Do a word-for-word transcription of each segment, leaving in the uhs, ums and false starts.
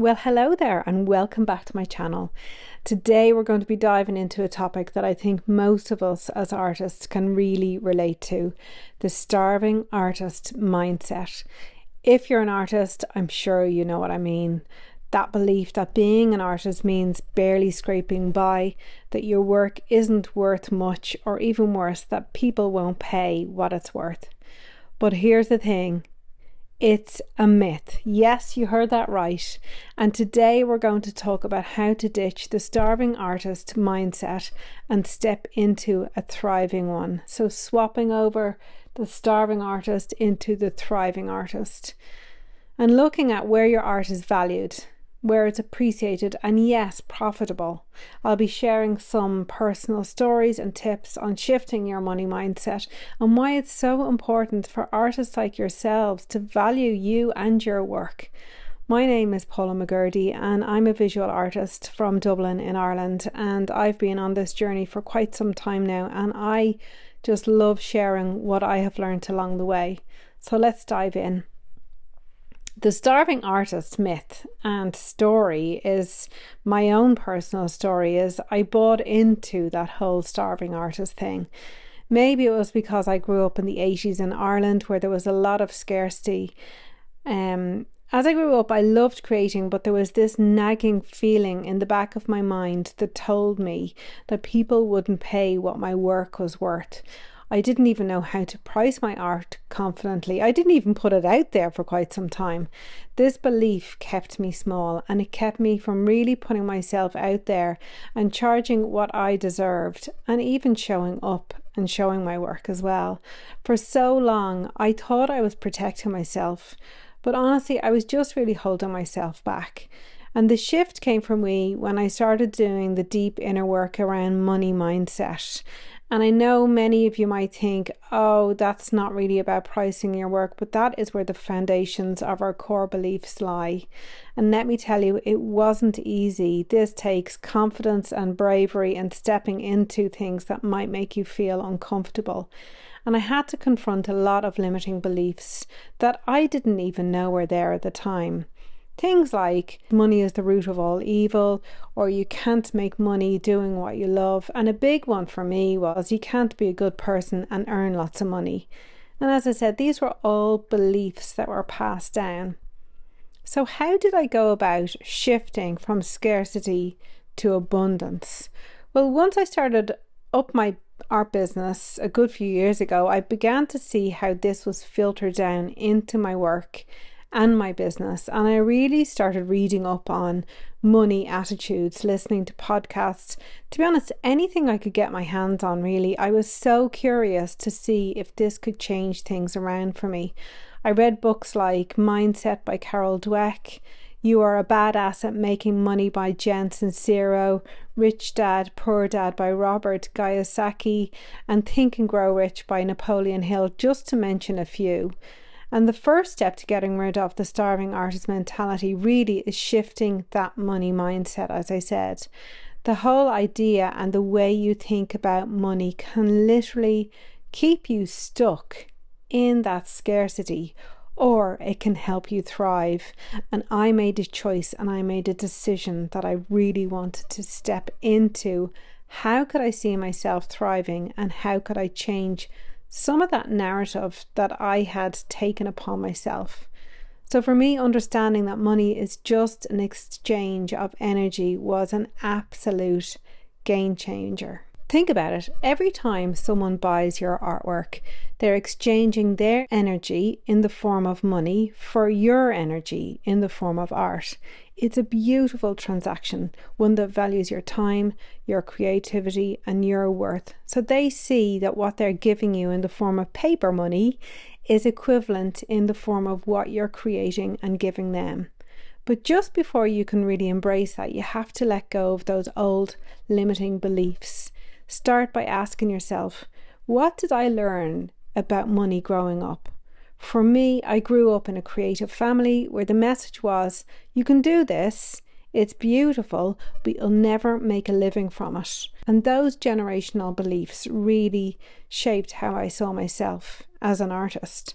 Well, hello there and welcome back to my channel. Today we're going to be diving into a topic that I think most of us as artists can really relate to, the starving artist mindset. If you're an artist, I'm sure you know what I mean. That belief that being an artist means barely scraping by, that your work isn't worth much, or even worse, that people won't pay what it's worth. But here's the thing. It's a myth. Yes, you heard that right. And today we're going to talk about how to ditch the starving artist mindset and step into a thriving one. So swapping over the starving artist into the thriving artist and looking at where your art is valued, where it's appreciated and yes, profitable. I'll be sharing some personal stories and tips on shifting your money mindset and why it's so important for artists like yourselves to value you and your work. My name is Paula McGurdy and I'm a visual artist from Dublin in Ireland, and I've been on this journey for quite some time now, and I just love sharing what I have learned along the way. So let's dive in. The starving artist myth and story is my own personal story. Is I bought into that whole starving artist thing. Maybe it was because I grew up in the eighties in Ireland, where there was a lot of scarcity. Um, as I grew up, I loved creating, but there was this nagging feeling in the back of my mind that told me that people wouldn't pay what my work was worth. I didn't even know how to price my art confidently. I didn't even put it out there for quite some time. This belief kept me small, and it kept me from really putting myself out there and charging what I deserved, and even showing up and showing my work as well. For so long, I thought I was protecting myself, but honestly, I was just really holding myself back. And the shift came for me when I started doing the deep inner work around money mindset. And I know many of you might think, oh, that's not really about pricing your work, but that is where the foundations of our core beliefs lie. And let me tell you, it wasn't easy. This takes confidence and bravery and stepping into things that might make you feel uncomfortable. And I had to confront a lot of limiting beliefs that I didn't even know were there at the time. Things like money is the root of all evil, or you can't make money doing what you love. And a big one for me was you can't be a good person and earn lots of money. And as I said, these were all beliefs that were passed down. So how did I go about shifting from scarcity to abundance? Well, once I started up my art business a good few years ago, I began to see how this was filtered down into my work and my business, and I really started reading up on money attitudes, listening to podcasts, to be honest, anything I could get my hands on really. I was so curious to see if this could change things around for me. I read books like Mindset by Carol Dweck, You Are a Badass at Making Money by Jen Sincero, Rich Dad, Poor Dad by Robert Giyosaki, and Think and Grow Rich by Napoleon Hill, just to mention a few. And the first step to getting rid of the starving artist mentality really is shifting that money mindset, as I said. The whole idea and the way you think about money can literally keep you stuck in that scarcity, or it can help you thrive. And I made a choice and I made a decision that I really wanted to step into. How could I see myself thriving, and how could I change some of that narrative that I had taken upon myself? So for me, understanding that money is just an exchange of energy was an absolute game changer. Think about it. Every time someone buys your artwork, they're exchanging their energy in the form of money for your energy in the form of art. It's a beautiful transaction, one that values your time, your creativity, and your worth. So they see that what they're giving you in the form of paper money is equivalent in the form of what you're creating and giving them. But just before you can really embrace that, you have to let go of those old limiting beliefs. Start by asking yourself, what did I learn about money growing up? For me, I grew up in a creative family where the message was, you can do this, it's beautiful, but you'll never make a living from it. And those generational beliefs really shaped how I saw myself as an artist.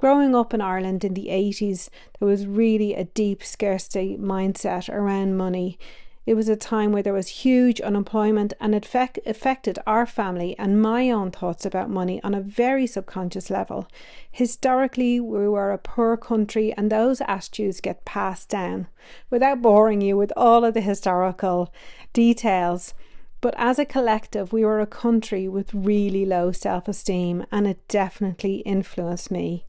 Growing up in Ireland in the eighties, there was really a deep scarcity mindset around money. It was a time where there was huge unemployment, and it fe- affected our family and my own thoughts about money on a very subconscious level. Historically, we were a poor country, and those attitudes get passed down. Without boring you with all of the historical details, but as a collective, we were a country with really low self-esteem, and it definitely influenced me.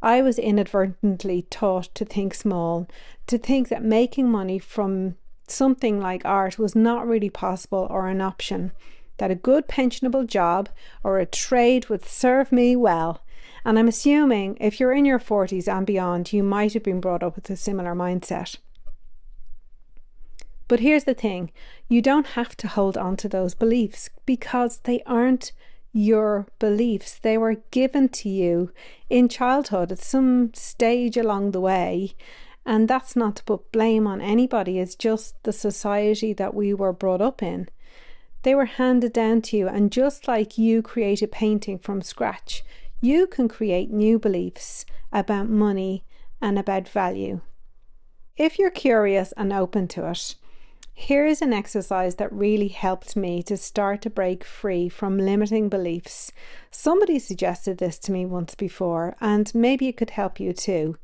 I was inadvertently taught to think small, to think that making money from something like art was not really possible or an option, that a good pensionable job or a trade would serve me well. And I'm assuming if you're in your forties and beyond, you might have been brought up with a similar mindset. But here's the thing, you don't have to hold on to those beliefs because they aren't your beliefs. They were given to you in childhood at some stage along the way. And that's not to put blame on anybody, it's just the society that we were brought up in. They were handed down to you, and just like you create a painting from scratch, you can create new beliefs about money and about value. If you're curious and open to it, here is an exercise that really helped me to start to break free from limiting beliefs. Somebody suggested this to me once before, and maybe it could help you too.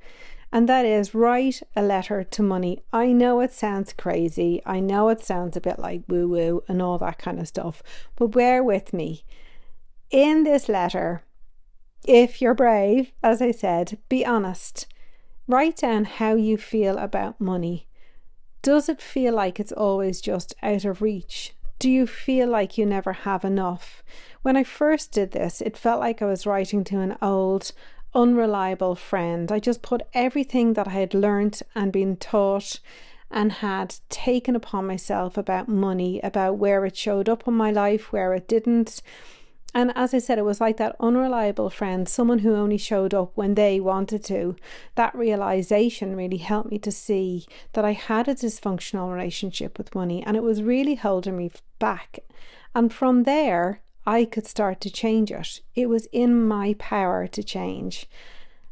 And that is, write a letter to money. I know it sounds crazy. I know it sounds a bit like woo-woo and all that kind of stuff, but bear with me. In this letter, if you're brave, as I said, be honest. Write down how you feel about money. Does it feel like it's always just out of reach? Do you feel like you never have enough? When I first did this, it felt like I was writing to an old, unreliable friend. I just put everything that I had learnt and been taught and had taken upon myself about money, about where it showed up in my life, where it didn't. And as I said, it was like that unreliable friend, someone who only showed up when they wanted to. That realization really helped me to see that I had a dysfunctional relationship with money, and it was really holding me back. And from there, I could start to change it. It was in my power to change.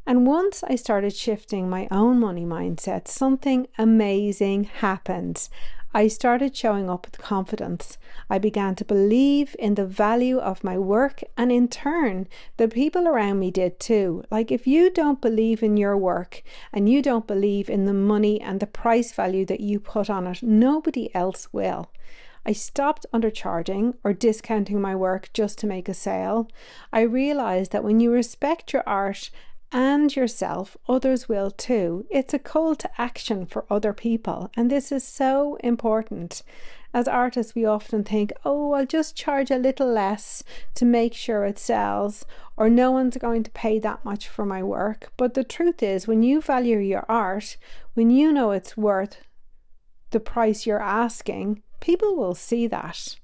And once I started shifting my own money mindset, something amazing happened. I started showing up with confidence. I began to believe in the value of my work, and in turn, the people around me did too. Like, if you don't believe in your work and you don't believe in the money and the price value that you put on it, nobody else will. I stopped undercharging or discounting my work just to make a sale. I realized that when you respect your art and yourself, others will too. It's a call to action for other people, and this is so important. As artists, we often think, oh, I'll just charge a little less to make sure it sells, or no one's going to pay that much for my work. But the truth is, when you value your art, when you know it's worth the price you're asking, people will see that.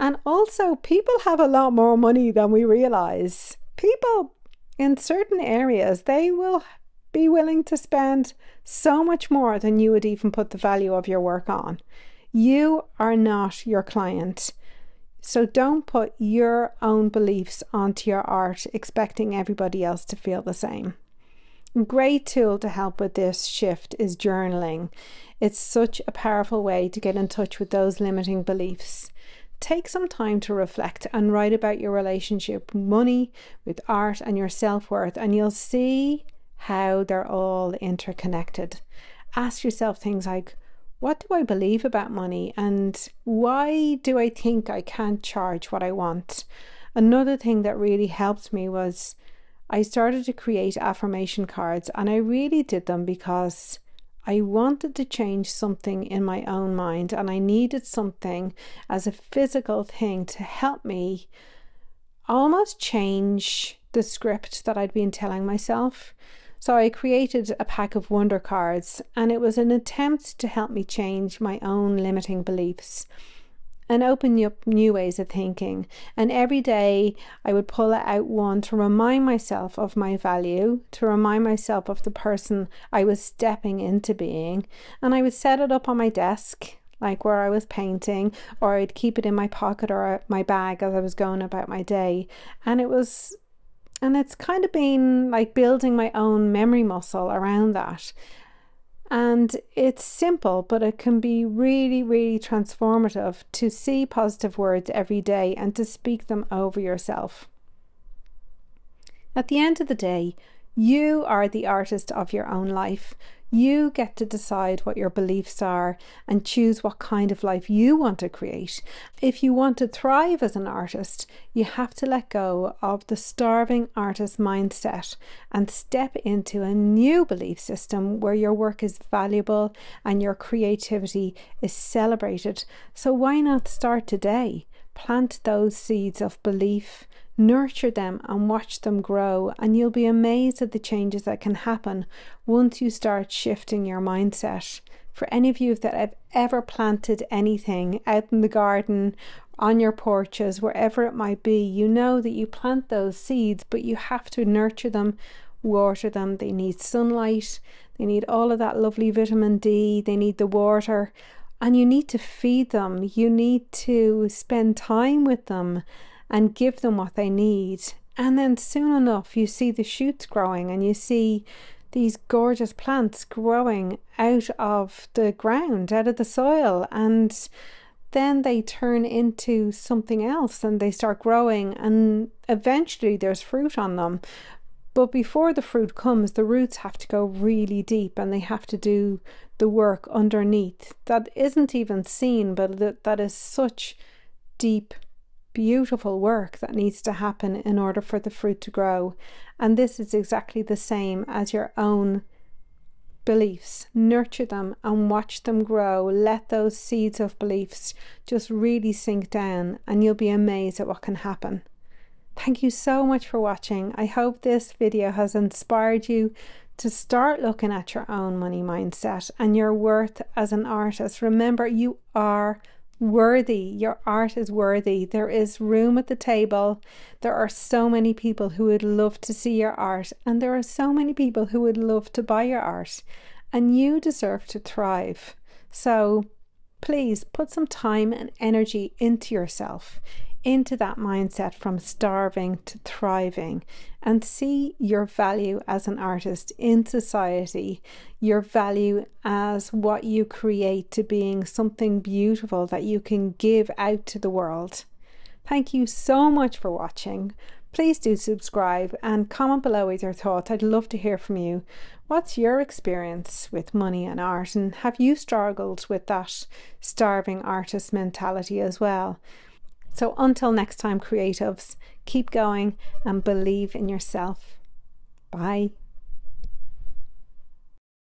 And also, people have a lot more money than we realize. People in certain areas, they will be willing to spend so much more than you would even put the value of your work on. You are not your client. So don't put your own beliefs onto your art, expecting everybody else to feel the same. Great tool to help with this shift is journaling. It's such a powerful way to get in touch with those limiting beliefs. Take some time to reflect and write about your relationship with money, with art, and your self-worth, and you'll see how they're all interconnected. Ask yourself things like, what do I believe about money, and why do I think I can't charge what I want? Another thing that really helped me was I started to create affirmation cards, and I really did them because I wanted to change something in my own mind, and I needed something as a physical thing to help me almost change the script that I'd been telling myself. So I created a pack of Wonder Cards, and it was an attempt to help me change my own limiting beliefs and open up new ways of thinking. And every day I would pull out one to remind myself of my value, to remind myself of the person I was stepping into being. And I would set it up on my desk, like where I was painting, or I'd keep it in my pocket or my bag as I was going about my day. And it was And it's kind of been like building my own memory muscle around that. And it's simple, but it can be really, really transformative to see positive words every day and to speak them over yourself. At the end of the day, you are the artist of your own life. You get to decide what your beliefs are and choose what kind of life you want to create. If you want to thrive as an artist, you have to let go of the starving artist mindset and step into a new belief system where your work is valuable and your creativity is celebrated. So why not start today? Plant those seeds of belief, nurture them and watch them grow, and you'll be amazed at the changes that can happen once you start shifting your mindset. For any of you that have ever planted anything out in the garden, on your porches, wherever it might be, you know that you plant those seeds, but you have to nurture them, water them. They need sunlight, they need all of that lovely vitamin D, they need the water, and you need to feed them. You need to spend time with them and give them what they need. And then soon enough you see the shoots growing and you see these gorgeous plants growing out of the ground, out of the soil, and then they turn into something else and they start growing and eventually there's fruit on them. But before the fruit comes, the roots have to go really deep and they have to do the work underneath that isn't even seen, but that, that is such deep, beautiful work that needs to happen in order for the fruit to grow. And this is exactly the same as your own beliefs. Nurture them and watch them grow. Let those seeds of beliefs just really sink down and you'll be amazed at what can happen. Thank you so much for watching. I hope this video has inspired you to start looking at your own money mindset and your worth as an artist. Remember, you are worthy. Your art is worthy. There is room at the table. There are so many people who would love to see your art, and there are so many people who would love to buy your art, and you deserve to thrive. So please put some time and energy into yourself, into that mindset from starving to thriving, and see your value as an artist in society, your value as what you create to being something beautiful that you can give out to the world. Thank you so much for watching. Please do subscribe and comment below with your thoughts. I'd love to hear from you. What's your experience with money and art, and have you struggled with that starving artist mentality as well? So until next time, creatives, keep going and believe in yourself. Bye.